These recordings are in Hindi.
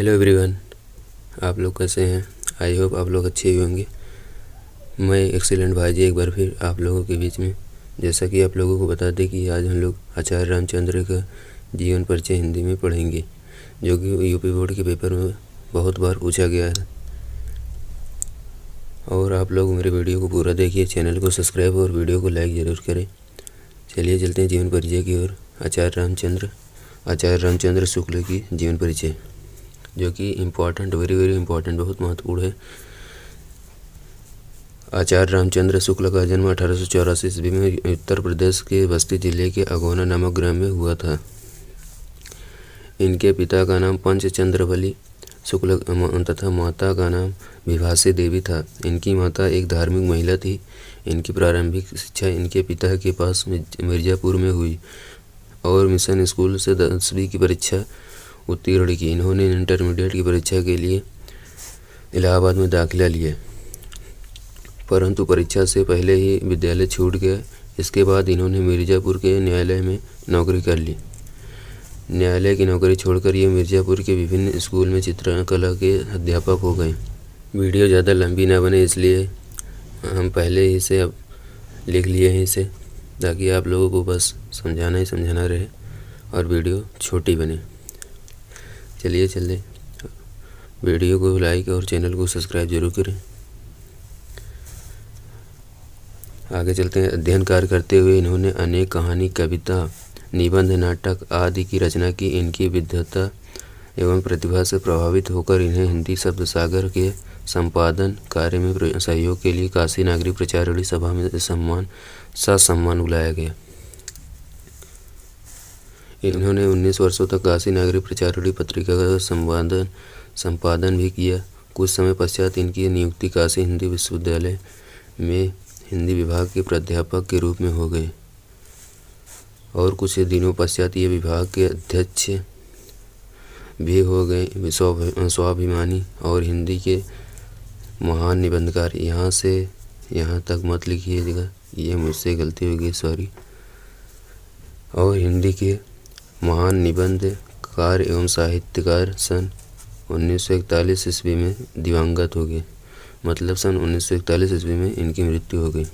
हेलो एवरीवन, आप लोग कैसे हैं? आई होप आप लोग अच्छे ही होंगे। मैं एक्सीलेंट भाई जी एक बार फिर आप लोगों के बीच में। जैसा कि आप लोगों को बता दें कि आज हम लोग आचार्य रामचंद्र का जीवन परिचय हिंदी में पढ़ेंगे, जो कि यूपी बोर्ड के पेपर में बहुत बार पूछा गया है। और आप लोग मेरे वीडियो को पूरा देखिए, चैनल को सब्सक्राइब और वीडियो को लाइक ज़रूर करें। चलिए चलते हैं जीवन परिचय की ओर। आचार्य रामचंद्र शुक्ल की जीवन परिचय, जो कि इम्पॉर्टेंट, वेरी वेरी इम्पॉर्टेंट, बहुत महत्वपूर्ण है। आचार्य रामचंद्र शुक्ल का जन्म 1884 ईस्वी में उत्तर प्रदेश के बस्ती जिले के अगौना नामक ग्राम में हुआ था। इनके पिता का नाम पंचचंद्र बलि शुक्ल तथा माता का नाम विभासी देवी था। इनकी माता एक धार्मिक महिला थी। इनकी प्रारंभिक शिक्षा इनके पिता के पास मिर्जापुर में हुई और मिशन स्कूल से 10वीं की परीक्षा उत्तीर्ण की। इन्होंने इंटरमीडिएट की परीक्षा के लिए इलाहाबाद में दाखिला लिया, परंतु परीक्षा से पहले ही विद्यालय छूट गया। इसके बाद इन्होंने मिर्जापुर के न्यायालय में नौकरी कर ली। न्यायालय की नौकरी छोड़कर ये मिर्जापुर के विभिन्न स्कूल में चित्रकला के अध्यापक हो गए। वीडियो ज़्यादा लंबी ना बने, इसलिए हम पहले ही से अब लिख लिए हैं इसे, ताकि आप लोगों को बस समझाना ही समझाना रहे और वीडियो छोटी बने। चलिए चलें, वीडियो को लाइक और चैनल को सब्सक्राइब जरूर करें। आगे चलते हैं। अध्ययन कार्य करते हुए इन्होंने अनेक कहानी, कविता, निबंध, नाटक आदि की रचना की। इनकी विद्वता एवं प्रतिभा से प्रभावित होकर इन्हें हिंदी शब्द सागर के संपादन कार्य में सहयोग के लिए काशी नागरी प्रचारिणी सभा में सम्मान बुलाया गया। इन्होंने 19 वर्षों तक काशी नागरी प्रचारिणी पत्रिका का संपादन भी किया। कुछ समय पश्चात इनकी नियुक्ति काशी हिंदी विश्वविद्यालय में हिंदी विभाग के प्राध्यापक के रूप में हो गए और कुछ दिनों पश्चात ये विभाग के अध्यक्ष भी हो गए। स्वाभिमानी और हिंदी के महान निबंधकार। यहाँ से यहाँ तक मत लिखिएगा, ये मुझसे गलती हो गई, सॉरी। और हिंदी के महान निबंधकार एवं साहित्यकार सन 1941 ईस्वी में दिवंगत हो गए, मतलब सन 1941 ईस्वी में इनकी मृत्यु हो गई।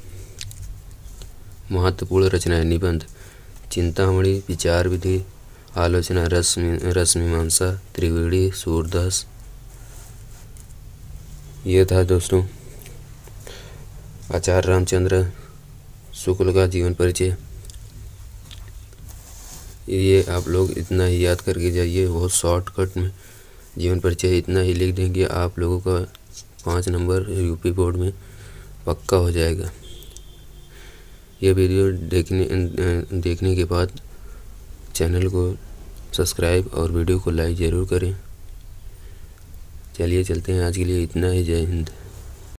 महत्वपूर्ण रचनाएं: निबंध चिंतामणि, विचार विधि, आलोचना रश्मिमांसा, त्रिवेणी, सूरदास। यह था दोस्तों आचार्य रामचंद्र शुक्ल का जीवन परिचय। ये आप लोग इतना ही याद करके जाइए, बहुत शॉर्टकट में जीवन परिचय इतना ही लिख देंगे, आप लोगों का 5 नंबर यूपी बोर्ड में पक्का हो जाएगा। यह वीडियो देखने के बाद चैनल को सब्सक्राइब और वीडियो को लाइक ज़रूर करें। चलिए चलते हैं, आज के लिए इतना ही। जय हिंद।